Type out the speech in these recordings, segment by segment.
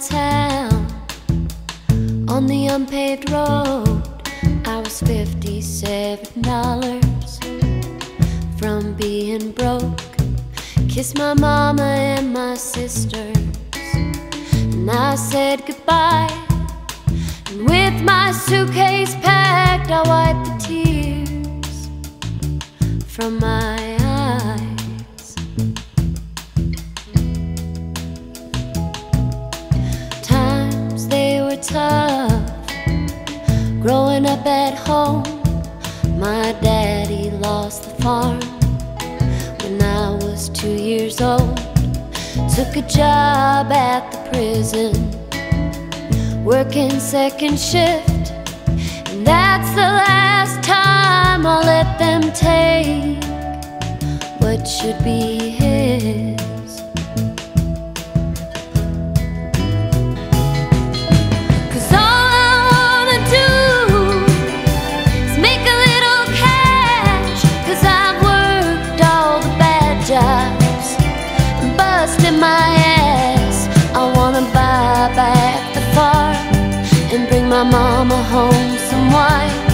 town on the unpaved road. I was $57 from being broke. Kissed my mama and my sisters, and I said goodbye. And with my suitcase packed, I wiped the tears from my eyes. Tough growing up at home. My daddy lost the farm when I was 2 years old. Took a job at the prison, working second shift, and that's the last time I'll let them take what should be his. My mama home some wine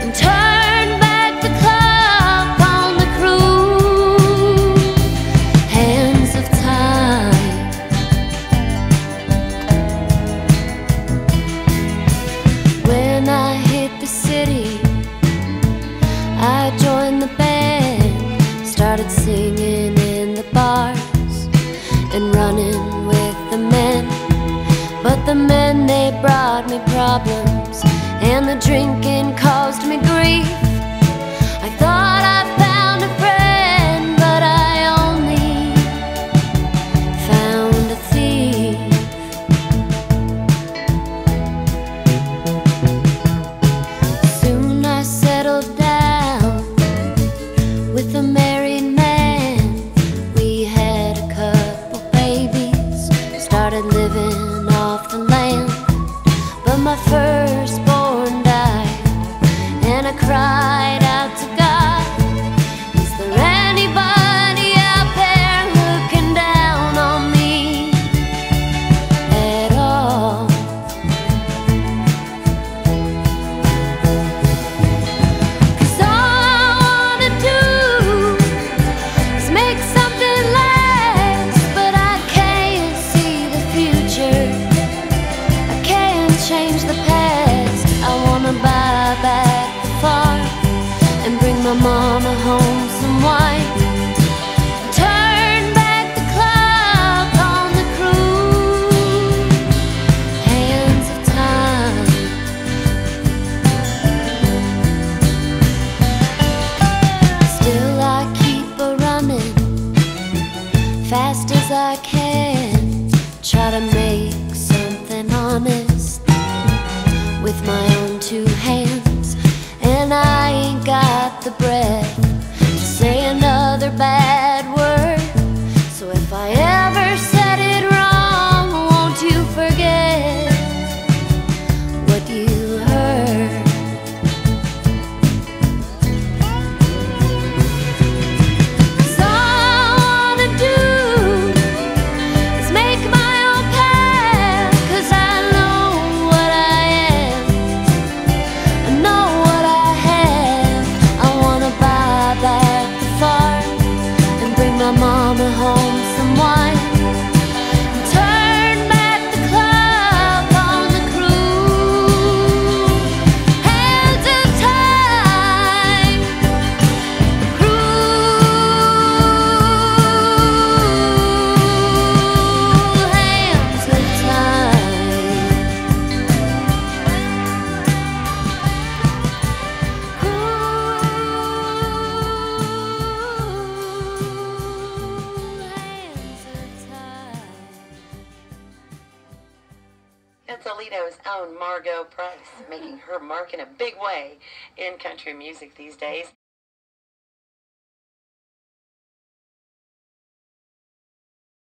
and turn back the clock on the cruel hands of time. When I hit the city, I joined the band, started singing in the bars and running with the men. But the men, they brought me problems, and the drinking caused me grief. I thought I found a friend, but I only found a thief. Soon I settled down with a married man. We had a couple babies, started living off the land, but my firstborn died, and I cried out to God, is there anybody out there looking down on me at all? Cause all I wanna do is make something last, but I can't see the future. Change the past. I wanna buy back the farm and bring my mama home some wine. Turn back the clock on the cruel hands of time. Still I keep a running fast as I can, try to make something honest with my own two hands, and I ain't got the breath to say another bad word. So if I ever said it wrong, won't you forget what you heard? Cause all I wanna do is make my own path, cause I know what I am, I know what I have. I wanna buy back the farm and bring my mama home some wine and turn back the clock on the cruel hands of time. The cruel hands of time. That's Alito's own Margo Price, making her mark in a big way in country music these days.